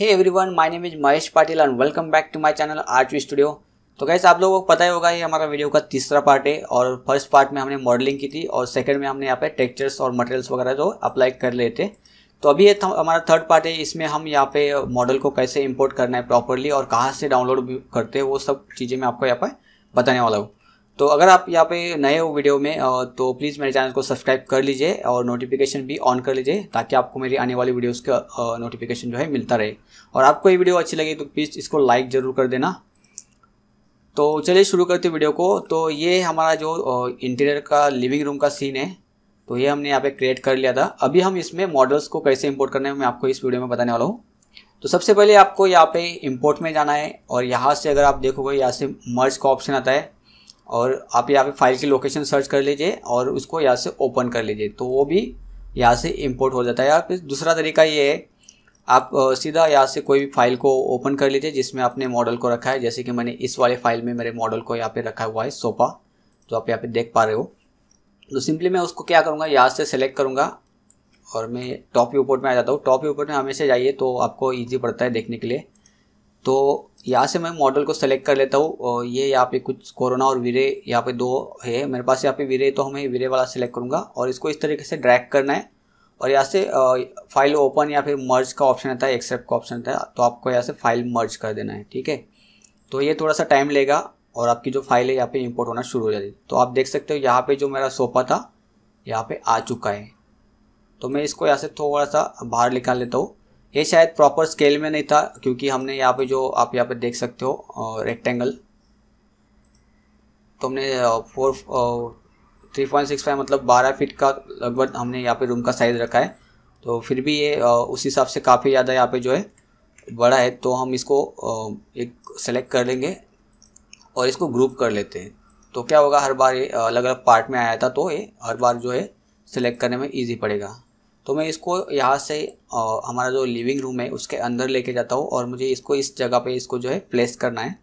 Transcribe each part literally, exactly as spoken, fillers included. Hey everyone, my name is Mahesh Patil and welcome back to my channel arty studio. तो guys, आप लोगों को पता ही होगा ये हमारा वीडियो का तीसरा पार्ट है और फर्स्ट पार्ट में हमने मॉडलिंग की थी और सेकंड में हमने यहाँ पे टेक्सचर्स और मटेरियल्स वगैरह जो अप्लाई कर लिए थे। तो अभी ये हमारा थर्ड पार्ट है, इसमें हम यहाँ पे मॉडल को कैसे इम्पोर्ट करना है प्रॉपरली और कहाँ से डाउनलोड करते हैं वो सब चीज़ें मैं आपको यहाँ पर बताने वाला हूँ। तो अगर आप यहाँ पे नए हो वीडियो में तो प्लीज़ मेरे चैनल को सब्सक्राइब कर लीजिए और नोटिफिकेशन भी ऑन कर लीजिए ताकि आपको मेरी आने वाली वीडियोस का नोटिफिकेशन जो है मिलता रहे। और आपको ये वीडियो अच्छी लगी तो प्लीज़ इसको लाइक ज़रूर कर देना। तो चलिए शुरू करते वीडियो को। तो ये हमारा जो इंटीरियर का लिविंग रूम का सीन है तो ये हमने यहाँ पर क्रिएट कर लिया था। अभी हम इसमें मॉडल्स को कैसे इम्पोर्ट करना है मैं आपको इस वीडियो में बताने वाला हूँ। तो सबसे पहले आपको यहाँ पे इम्पोर्ट में जाना है और यहाँ से अगर आप देखोगे यहाँ से मर्ज का ऑप्शन आता है और आप यहाँ पे फाइल की लोकेशन सर्च कर लीजिए और उसको यहाँ से ओपन कर लीजिए तो वो भी यहाँ से इंपोर्ट हो जाता है। यहाँ पे दूसरा तरीका ये है, आप सीधा यहाँ से कोई भी फाइल को ओपन कर लीजिए जिसमें आपने मॉडल को रखा है। जैसे कि मैंने इस वाले फाइल में मेरे मॉडल को यहाँ पे रखा हुआ है सोफा, जो आप यहाँ पे देख पा रहे हो। तो सिंपली मैं उसको क्या करूँगा, यहाँ से सेलेक्ट करूँगा और मैं टॉप व्यूपोर्ट में आ जाता हूँ। टॉप व्यूपोर्ट में हमेशा जाइए तो आपको ईजी पड़ता है देखने के लिए। तो यहाँ से मैं मॉडल को सेलेक्ट कर लेता हूँ और ये यहाँ पे कुछ कोरोना और वीरे यहाँ पे दो है मेरे पास। यहाँ पे वीरे तो हमें वीरे वाला सेलेक्ट करूँगा और इसको इस तरीके से ड्रैग करना है और यहाँ से फाइल ओपन या फिर मर्ज का ऑप्शन आता है, एक्सेप्ट का ऑप्शन आता है, तो आपको यहाँ से फाइल मर्ज कर देना है। ठीक है, तो ये थोड़ा सा टाइम लेगा और आपकी जो फाइल है यहाँ पर इम्पोर्ट होना शुरू हो जाएगी। तो आप देख सकते हो यहाँ पर जो मेरा सोफा था यहाँ पर आ चुका है। तो मैं इसको यहाँ से थोड़ा सा बाहर निकाल लेता हूँ। ये शायद प्रॉपर स्केल में नहीं था क्योंकि हमने यहाँ पे जो आप यहाँ पे देख सकते हो रेक्टेंगल तो हमने four three point six five मतलब बारह फीट का लगभग हमने यहाँ पे रूम का साइज़ रखा है। तो फिर भी ये उस हिसाब से काफ़ी ज़्यादा यहाँ पे जो है बड़ा है। तो हम इसको एक सेलेक्ट कर लेंगे और इसको ग्रुप कर लेते हैं। तो क्या होगा, हर बार ये अलग अलग पार्ट में आया था तो ये हर बार जो है सेलेक्ट करने में ईजी पड़ेगा। तो मैं इसको यहाँ से आ, हमारा जो लिविंग रूम है उसके अंदर लेके जाता हूँ और मुझे इसको इस जगह पे इसको जो है प्लेस करना है।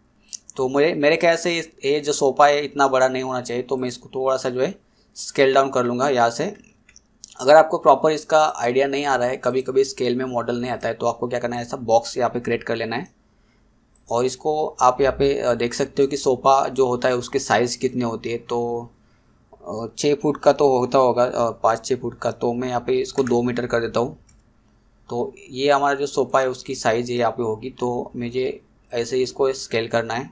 तो मुझे मेरे ख्याल से ये जो सोफ़ा है इतना बड़ा नहीं होना चाहिए तो मैं इसको थोड़ा सा जो है स्केल डाउन कर लूँगा यहाँ से। अगर आपको प्रॉपर इसका आइडिया नहीं आ रहा है, कभी कभी स्केल में मॉडल नहीं आता है, तो आपको क्या करना है, ऐसा बॉक्स यहाँ पर क्रिएट कर लेना है और इसको आप यहाँ पर देख सकते हो कि सोफ़ा जो होता है उसके साइज़ कितने होती है। तो छः फुट का तो होता होगा, पाँच छः फुट का, तो मैं यहाँ पे इसको दो मीटर कर देता हूँ। तो ये हमारा जो सोफ़ा है उसकी साइज़ यहाँ पे होगी। तो मुझे ऐसे ही इसको स्केल करना है।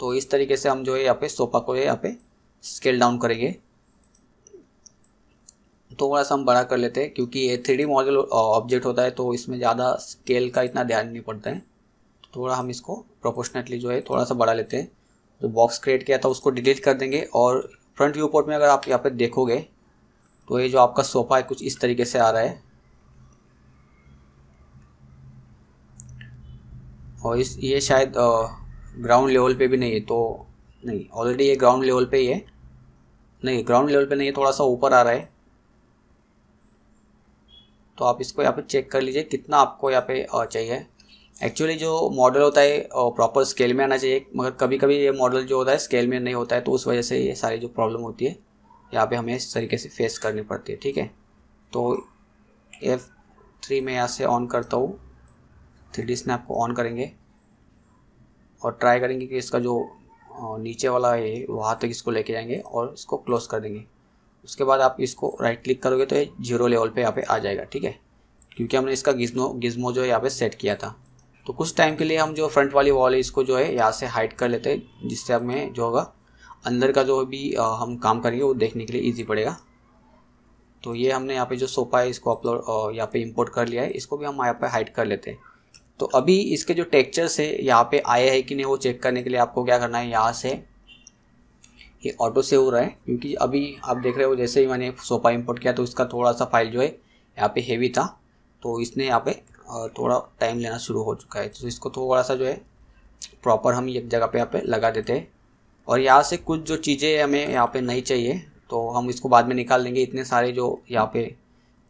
तो इस तरीके से हम जो है यहाँ पे सोफ़ा को यहाँ पे स्केल डाउन करेंगे। थोड़ा सा हम बड़ा कर लेते हैं क्योंकि ये थ्री डी मॉडल ऑब्जेक्ट होता है तो इसमें ज़्यादा स्केल का इतना ध्यान नहीं पड़ता है। थोड़ा हम इसको प्रोपोर्शनेटली जो है थोड़ा सा बढ़ा लेते हैं। जो बॉक्स क्रिएट किया था उसको डिलीट कर देंगे और फ्रंट व्यू पोर्ट में अगर आप यहाँ पे देखोगे तो ये जो आपका सोफ़ा है कुछ इस तरीके से आ रहा है और इस ये शायद ग्राउंड लेवल पे भी नहीं है। तो नहीं, ऑलरेडी ये ग्राउंड लेवल पे ही है। नहीं, ग्राउंड लेवल पे नहीं है, थोड़ा सा ऊपर आ रहा है। तो आप इसको यहाँ पे चेक कर लीजिए कितना आपको यहाँ पे चाहिए। एक्चुअली जो मॉडल होता है प्रॉपर स्केल में आना चाहिए, मगर कभी कभी ये मॉडल जो होता है स्केल में नहीं होता है तो उस वजह से ये सारी जो प्रॉब्लम होती है यहाँ पे हमें इस तरीके से फेस करनी पड़ती है। ठीक है, तो एफ थ्री में यहाँ से ऑन करता हूँ, थ्री डी स्नैप को ऑन करेंगे और ट्राई करेंगे कि इसका जो नीचे वाला है वहाँ तक इसको लेके जाएंगे और इसको क्लोज कर देंगे। उसके बाद आप इसको राइट क्लिक करोगे तो ये जीरो लेवल पर यहाँ पर आ जाएगा। ठीक है, क्योंकि हमने इसका गिज्मो गिज्मो जो है यहाँ पर सेट किया था। तो कुछ टाइम के लिए हम जो फ्रंट वाली वॉल है इसको जो है यहाँ से हाइड कर लेते हैं जिससे हमें जो होगा अंदर का जो भी हम काम करेंगे वो देखने के लिए इजी पड़ेगा। तो ये हमने यहाँ पे जो सोफ़ा है इसको अपलोड यहाँ पे इंपोर्ट कर लिया है, इसको भी हम यहाँ पे हाइड कर लेते हैं। तो अभी इसके जो टेक्सचर्स है यहाँ पर आए हैं कि नहीं वो चेक करने के लिए आपको क्या करना है, यहाँ से ये ऑटो सेव हो रहा है क्योंकि अभी आप देख रहे हो जैसे ही मैंने सोफ़ा इम्पोर्ट किया तो इसका थोड़ा सा फाइल जो है यहाँ पर हेवी था तो इसने यहाँ पर थोड़ा टाइम लेना शुरू हो चुका है। तो इसको थोड़ा सा जो है प्रॉपर हम एक जगह पे यहाँ पे लगा देते हैं और यहाँ से कुछ जो चीज़ें हमें यहाँ पे नहीं चाहिए तो हम इसको बाद में निकाल देंगे। इतने सारे जो यहाँ पे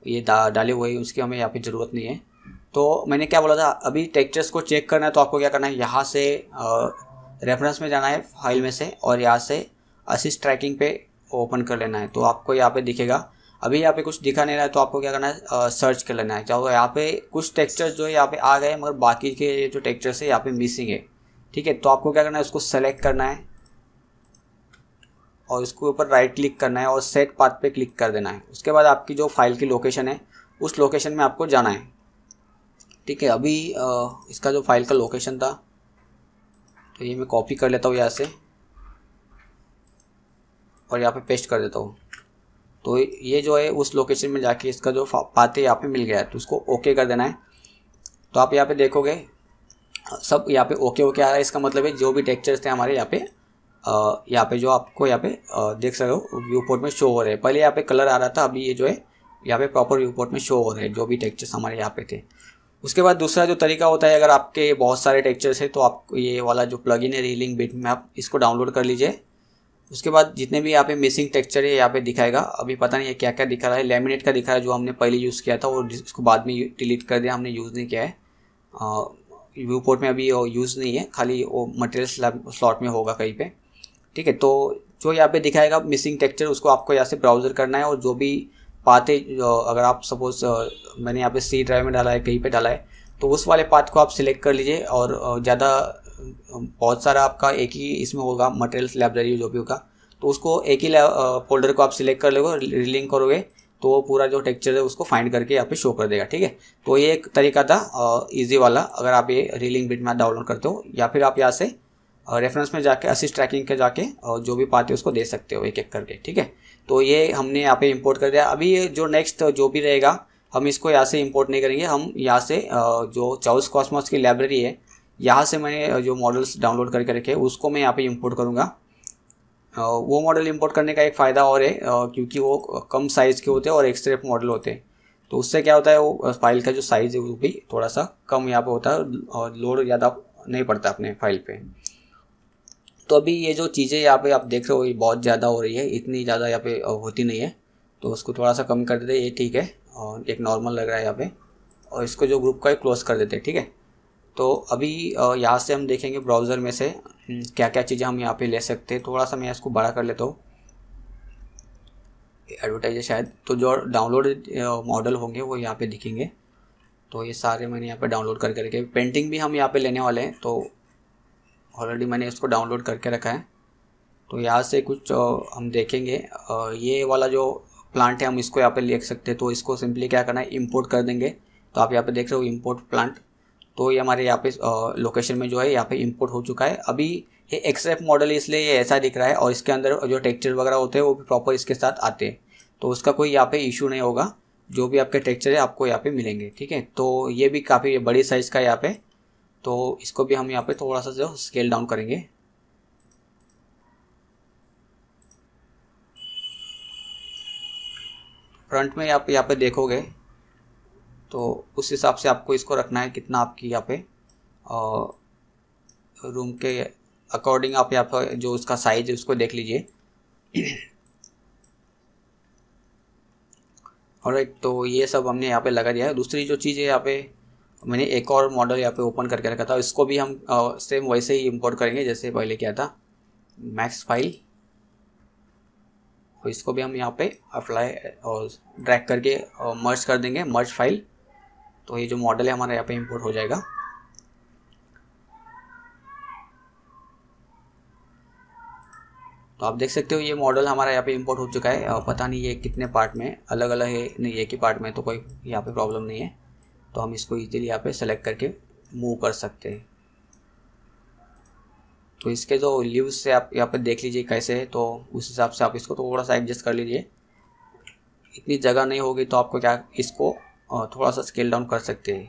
ये डा डाले हुए हैं उसकी हमें यहाँ पे ज़रूरत नहीं है। तो मैंने क्या बोला था, अभी टेक्सचर्स को चेक करना है तो आपको क्या करना है, यहाँ से रेफरेंस में जाना है फाइल में से और यहाँ से असिस्ट ट्रैकिंग पे ओपन कर लेना है। तो आपको यहाँ पर दिखेगा अभी यहाँ पे कुछ दिखा नहीं रहा है तो आपको क्या करना है, आ, सर्च कर लेना है। क्या होगा, यहाँ पे कुछ टेक्सचर्स जो है यहाँ पे आ गए मगर बाकी के जो टेक्सचर्स है यहाँ पे मिसिंग है। ठीक है, तो आपको क्या करना है, उसको सेलेक्ट करना है और इसके ऊपर राइट क्लिक करना है और सेट पाथ पे क्लिक कर देना है। उसके बाद आपकी जो फाइल की लोकेशन है उस लोकेशन में आपको जाना है। ठीक है, अभी आ, इसका जो फाइल का लोकेशन था तो ये मैं कॉपी कर लेता हूँ यहाँ से और यहाँ पे पेस्ट कर देता हूँ। तो ये जो है उस लोकेशन में जाके इसका जो पाते यहाँ पे मिल गया है तो उसको ओके कर देना है। तो आप यहाँ पे देखोगे सब यहाँ पे ओके ओके आ रहा है, इसका मतलब है जो भी टेक्सचर्स थे हमारे यहाँ पे यहाँ पे जो आपको यहाँ पे देख सकते हो व्यू पोर्ट में शो हो रहे हैं। पहले यहाँ पे कलर आ रहा था, अभी ये जो है यहाँ पे प्रॉपर व्यू पोर्ट में शो हो रहे हैं जो भी टेक्सचर्स हमारे यहाँ पे थे। उसके बाद दूसरा जो तरीका होता है, अगर आपके बहुत सारे टेक्सचर्स है तो आप ये वाला जो प्लग इन है रीलिंग बिट में आप इसको डाउनलोड कर लीजिए। उसके बाद जितने भी यहाँ पे मिसिंग टेक्सचर है यहाँ पे दिखाएगा। अभी पता नहीं है क्या क्या दिखा रहा है, लेमिनेट का दिखा रहा है जो हमने पहले यूज़ किया था और इसको बाद में डिलीट कर दिया, हमने यूज़ नहीं किया है। व्यू पोर्ट में अभी यूज़ नहीं है, खाली वो मटेरियल स्लॉट में होगा कहीं पे। ठीक है, तो जो यहाँ पे दिखाएगा मिसिंग टेक्सचर उसको आपको यहाँ से ब्राउजर करना है और जो भी पाते अगर आप सपोज मैंने यहाँ पे सी ड्राइव में डाला है कहीं पर डाला है तो उस वाले पाथ को आप सिलेक्ट कर लीजिए और ज़्यादा बहुत सारा आपका एक ही इसमें होगा मटेरियल्स लाइब्रेरी जो भी होगा तो उसको एक ही फोल्डर को आप सिलेक्ट कर लोगे, रिलिंक करोगे तो वो पूरा जो टेक्सचर है उसको फाइंड करके यहाँ पे शो कर देगा। ठीक है, तो ये एक तरीका था इजी वाला, अगर आप ये रिलिंक बिट में डाउनलोड करते हो या फिर आप यहाँ से रेफरेंस में जाके असिस्ट ट्रैकिंग के जाके और जो भी पाते हो उसको दे सकते हो एक एक करके। ठीक है, तो ये हमने यहाँ पे इम्पोर्ट कर दिया। अभी जो नेक्स्ट जो भी रहेगा हम इसको यहाँ से इम्पोर्ट नहीं करेंगे, हम यहाँ से जो चाओस कॉस्मोस की लाइब्रेरी है यहाँ से मैंने जो मॉडल्स डाउनलोड करके रखे उसको मैं यहाँ पे इंपोर्ट करूँगा। वो मॉडल इंपोर्ट करने का एक फ़ायदा और है क्योंकि वो कम साइज़ के होते हैं और एक स्ट्रेप मॉडल होते हैं तो उससे क्या होता है वो फाइल का जो साइज़ है वो भी थोड़ा सा कम यहाँ पे होता है और लोड ज़्यादा नहीं पड़ता अपने फाइल पे। तो अभी ये जो चीज़ें यहाँ पर आप देख रहे हो ये बहुत ज़्यादा हो रही है, इतनी ज़्यादा यहाँ पर होती नहीं है तो उसको थोड़ा सा कम कर देते, ये ठीक है और एक नॉर्मल लग रहा है यहाँ पर और इसको जो ग्रुप का क्लोज कर देते हैं। ठीक है, तो अभी यहाँ से हम देखेंगे ब्राउज़र में से क्या क्या चीज़ें हम यहाँ पे ले सकते हैं। थोड़ा सा मैं इसको बड़ा कर लेता हूँ, एडवर्टाइज शायद, तो जो डाउनलोड मॉडल होंगे वो यहाँ पे दिखेंगे। तो ये सारे मैंने यहाँ पे डाउनलोड कर करके, पेंटिंग भी हम यहाँ पे लेने वाले हैं तो ऑलरेडी मैंने इसको डाउनलोड करके रखा है तो यहाँ से कुछ हम देखेंगे। ये वाला जो प्लांट है हम इसको यहाँ पर ले सकते हैं तो इसको सिंपली क्या करना है, इम्पोर्ट कर देंगे। तो आप यहाँ पर देख रहे हो इम्पोर्ट प्लांट, तो ये हमारे यहाँ पे लोकेशन में जो है यहाँ पे इंपोर्ट हो चुका है। अभी ये एक्सएफ मॉडल इसलिए ये ऐसा दिख रहा है और इसके अंदर जो टेक्सचर वगैरह होते हैं वो भी प्रॉपर इसके साथ आते हैं तो उसका कोई यहाँ पे इशू नहीं होगा, जो भी आपके टेक्सचर है आपको यहाँ पे मिलेंगे। ठीक है, तो ये भी काफ़ी बड़ी साइज़ का है यहाँ पे, तो इसको भी हम यहाँ पर थोड़ा सा जो स्केल डाउन करेंगे। फ्रंट में आप यहाँ पर देखोगे तो उस हिसाब से आपको इसको रखना है कितना आपकी यहाँ पे रूम के अकॉर्डिंग आप यहाँ पर जो उसका साइज है उसको देख लीजिए। ऑलराइट, तो ये सब हमने यहाँ पे लगा दिया है। दूसरी जो चीज़ है यहाँ पे मैंने एक और मॉडल यहाँ पे ओपन करके रखा था, इसको भी हम सेम वैसे ही इंपोर्ट करेंगे जैसे पहले किया था, मैक्स फाइल, और इसको भी हम यहाँ पे अप्लाई और ड्रैग करके मर्ज कर देंगे, मर्ज फाइल। तो ये जो मॉडल है हमारा यहाँ पे इंपोर्ट हो जाएगा। तो आप देख सकते हो ये मॉडल हमारा यहाँ पे इंपोर्ट हो चुका है। पता नहीं ये कितने पार्ट में, अलग अलग है नहीं, एक ही पार्ट में, तो कोई यहाँ पे प्रॉब्लम नहीं है। तो हम इसको इजीली यहाँ पे सेलेक्ट करके मूव कर सकते हैं। तो इसके जो लीव्स से आप यहाँ पर देख लीजिए कैसे है, तो उस हिसाब से आप इसको थोड़ा सा एडजस्ट कर लीजिए। इतनी जगह नहीं होगी तो आपको क्या, इसको थोड़ा सा स्केल डाउन कर सकते हैं।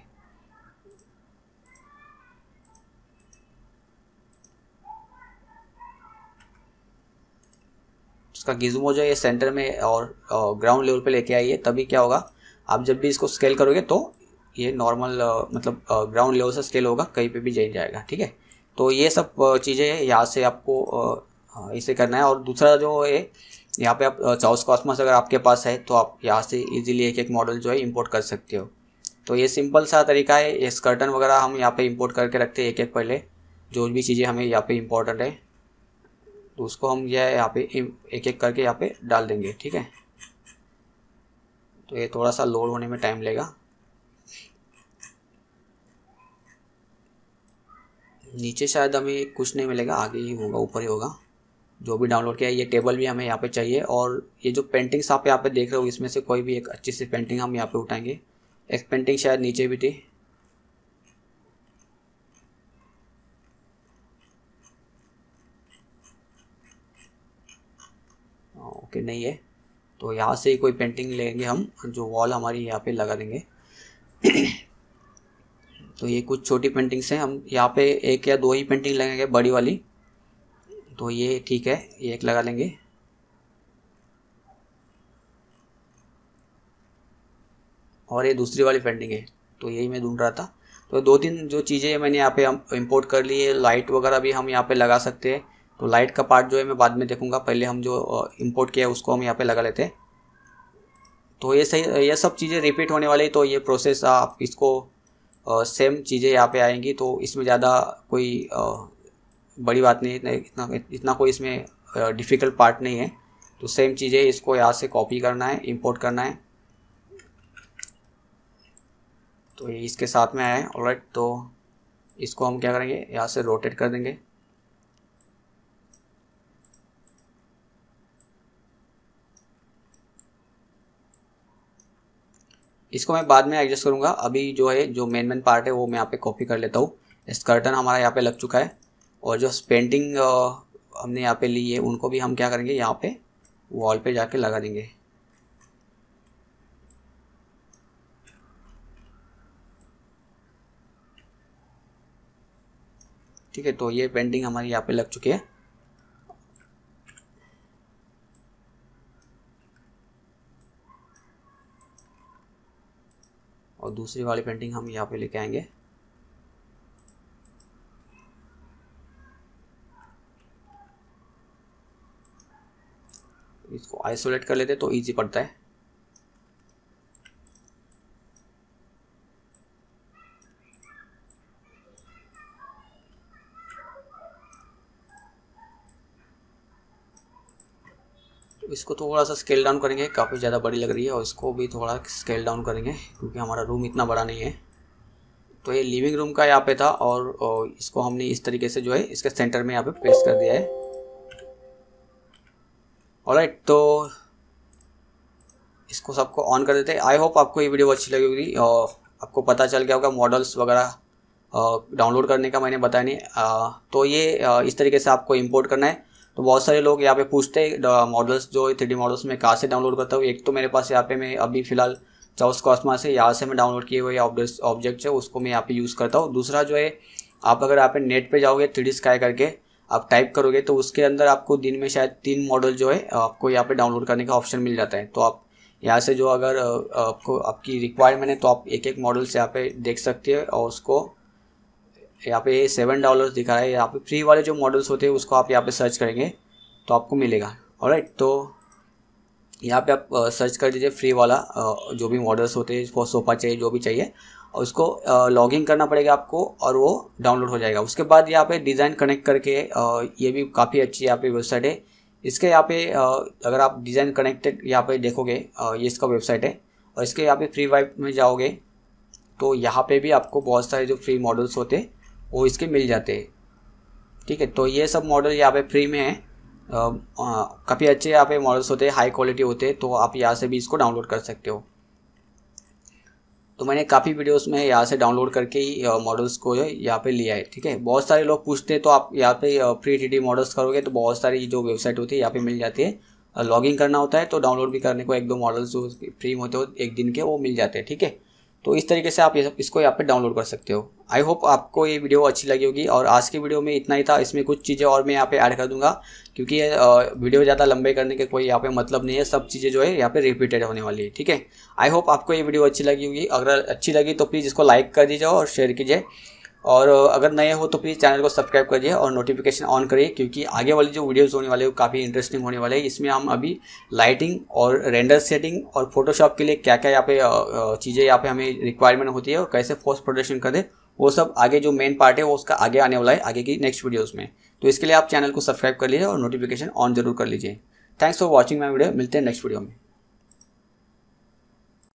इसका गिज्मो जो है सेंटर में और ग्राउंड लेवल पे लेके आइए, तभी क्या होगा आप जब भी इसको स्केल करोगे तो ये नॉर्मल मतलब ग्राउंड लेवल से स्केल होगा, कहीं पे भी जाए जाएगा। ठीक है, तो ये सब चीज़ें यहाँ से आपको इसे करना है। और दूसरा जो है यहाँ पे आप चाओस कॉस्मोस अगर आपके पास है तो आप यहाँ से इजीली एक एक मॉडल जो है इंपोर्ट कर सकते हो। तो ये सिंपल सा तरीका है। ये स्कर्टन वगैरह हम यहाँ पे इंपोर्ट करके रखते हैं एक एक पहले, जो भी चीज़ें हमें यहाँ पे इम्पोर्टेंट है तो उसको हम यह यहाँ पे एक एक करके यहाँ पे डाल देंगे। ठीक है, तो ये थोड़ा सा लोड होने में टाइम लेगा। नीचे शायद हमें कुछ नहीं मिलेगा, आगे ही होगा, ऊपर ही होगा जो भी डाउनलोड किया है। ये टेबल भी हमें यहाँ पे चाहिए, और ये जो पेंटिंग्स आप यहाँ पे देख रहे हो इसमें से कोई भी एक अच्छी सी पेंटिंग हम यहाँ पे उठाएंगे। एक पेंटिंग शायद नीचे भी थी, ओके नहीं है, तो यहाँ से ही कोई पेंटिंग लेंगे हम, जो वॉल हमारी यहाँ पे लगा देंगे। तो ये कुछ छोटी पेंटिंग्स हैं, हम यहाँ पे एक या दो ही पेंटिंग लगाएंगे बड़ी वाली, तो ये ठीक है, ये एक लगा लेंगे। और ये दूसरी वाली पेंटिंग है, तो यही मैं ढूंढ रहा था। तो दो तीन जो चीज़ें मैंने यहाँ पे हम इम्पोर्ट कर ली है। लाइट वगैरह भी हम यहाँ पे लगा सकते हैं, तो लाइट का पार्ट जो है मैं बाद में देखूंगा, पहले हम जो इम्पोर्ट किया है उसको हम यहाँ पे लगा लेते हैं। तो ये सही, ये सब चीज़ें रिपीट होने वाली, तो ये प्रोसेस आप इसको सेम चीज़ें यहाँ पे आएंगी, तो इसमें ज़्यादा कोई आ, बड़ी बात नहीं है, इतना इतना कोई इसमें डिफ़िकल्ट पार्ट नहीं है। तो सेम चीज़ें इसको यहाँ से कॉपी करना है, इंपोर्ट करना है, तो ये इसके साथ में आया है। ऑलराइट, तो इसको हम क्या करेंगे, यहाँ से रोटेट कर देंगे। इसको मैं बाद में एडजस्ट करूँगा, अभी जो है जो मेन मेन पार्ट है वो मैं यहाँ पे कॉपी कर लेता हूँ। स्कर्टन हमारा यहाँ पे लग चुका है, और जो पेंटिंग हमने यहाँ पे ली है उनको भी हम क्या करेंगे, यहाँ पे वॉल पे जाके लगा देंगे। ठीक है, तो ये पेंटिंग हमारी यहाँ पे लग चुकी है। और दूसरी वाली पेंटिंग हम यहाँ पे लेके आएंगे। इसको आइसोलेट कर लेते तो इजी पड़ता है। इसको थोड़ा सा स्केल डाउन करेंगे, काफ़ी ज़्यादा बड़ी लग रही है, और इसको भी थोड़ा स्केल डाउन करेंगे क्योंकि हमारा रूम इतना बड़ा नहीं है। तो ये लिविंग रूम का यहाँ पे था, और इसको हमने इस तरीके से जो है इसके सेंटर में यहाँ पे प्लेस कर दिया है। ऑलराइट, तो इसको सबको ऑन कर देते हैं। आई होप आपको ये वीडियो अच्छी लगी होगी, और आपको पता चल गया होगा मॉडल्स वगैरह डाउनलोड करने का मैंने बताया नहीं। आ, तो ये आ, इस तरीके से आपको इम्पोर्ट करना है। तो बहुत सारे लोग यहाँ पे पूछते हैं मॉडल्स जो थ्री डी मॉडल्स में कहाँ से डाउनलोड करता हूँ। एक तो मेरे पास यहाँ पे मैं अभी फिलहाल चाओस कॉस्मोस से यहाँ से मैं डाउनलोड किए हुए ऑब्जेक्ट है उसको मैं यहाँ पे यूज़ करता हूँ। दूसरा जो है, आप अगर यहाँ पे नेट पे जाओगे, थ्री डी स्काई करके आप टाइप करोगे, तो उसके अंदर आपको दिन में शायद तीन मॉडल जो है आपको यहाँ पर डाउनलोड करने का ऑप्शन मिल जाता है। तो आप यहाँ से जो अगर आपको आपकी रिक्वायरमेंट है तो आप एक एक मॉडल्स यहाँ पे देख सकते हैं, और उसको यहाँ पे सेवन डॉलर्स दिखा रहा है। यहाँ पे फ्री वाले जो मॉडल्स होते हैं उसको आप यहाँ पे सर्च करेंगे तो आपको मिलेगा। ऑलराइट, तो यहाँ पे आप सर्च कर दीजिए फ्री वाला जो भी मॉडल्स होते हैं, फॉर सोफा चाहिए जो भी चाहिए, और उसको लॉगिन करना पड़ेगा आपको, और वो डाउनलोड हो जाएगा। उसके बाद यहाँ पे डिज़ाइन कनेक्ट करके, ये भी काफ़ी अच्छी यहाँ पे वेबसाइट है। इसके यहाँ पे अगर आप डिज़ाइन कनेक्टेड यहाँ पे देखोगे, ये इसका वेबसाइट है, और इसके यहाँ पे फ्री वाइप में जाओगे तो यहाँ पे भी आपको बहुत सारे जो फ्री मॉडल्स होते हैं वो इसके मिल जाते हैं। ठीक है, तो ये सब मॉडल यहाँ पे फ्री में है, काफ़ी अच्छे यहाँ पे मॉडल्स होते हैं, हाई क्वालिटी होते हैं, तो आप यहाँ से भी इसको डाउनलोड कर सकते हो। तो मैंने काफ़ी वीडियोस में यहाँ से डाउनलोड करके ही मॉडल्स को यहाँ पे लिया है। ठीक है, बहुत सारे लोग पूछते हैं, तो आप यहाँ पे फ्री थ्री डी मॉडल्स करोगे तो बहुत सारी जो वेबसाइट होती है यहाँ पर मिल जाती है। लॉगिन करना होता है, तो डाउनलोड भी करने को एक दो मॉडल्स जो फ्री होते हो एक दिन के वो मिल जाते हैं। ठीक है, तो इस तरीके से आप ये सब इसको यहाँ पे डाउनलोड कर सकते हो। आई होप आपको ये वीडियो अच्छी लगी होगी, और आज की वीडियो में इतना ही था। इसमें कुछ चीज़ें और मैं यहाँ पे ऐड कर दूंगा, क्योंकि ये वीडियो ज़्यादा लंबे करने के कोई यहाँ पे मतलब नहीं है, सब चीज़ें जो है यहाँ पे रिपीटेड होने वाली है। ठीक है, आई होप आपको ये वीडियो अच्छी लगी होगी। अगर अच्छी लगी तो प्लीज़ इसको लाइक कर दीजिए और शेयर कीजिए, और अगर नए हो तो प्लीज़ चैनल को सब्सक्राइब करिए और नोटिफिकेशन ऑन करिए, क्योंकि आगे वाली जो वीडियोस होने वाले हैं वो काफ़ी इंटरेस्टिंग होने वाले हैं। इसमें हम अभी लाइटिंग और रेंडर सेटिंग और फोटोशॉप के लिए क्या क्या यहाँ पे चीज़ें यहाँ पे हमें रिक्वायरमेंट होती है, और कैसे पोस्ट प्रोडक्शन कर दे, वो सब आगे जो मेन पार्ट है वो उसका आगे आने वाला है आगे की नेक्स्ट वीडियोज़ में। तो इसके लिए आप चैनल को सब्सक्राइब कर लीजिए और नोटिफिकेशन ऑन जरूर कर लीजिए। Thanks for watching my video, मिलते हैं नेक्स्ट वीडियो में।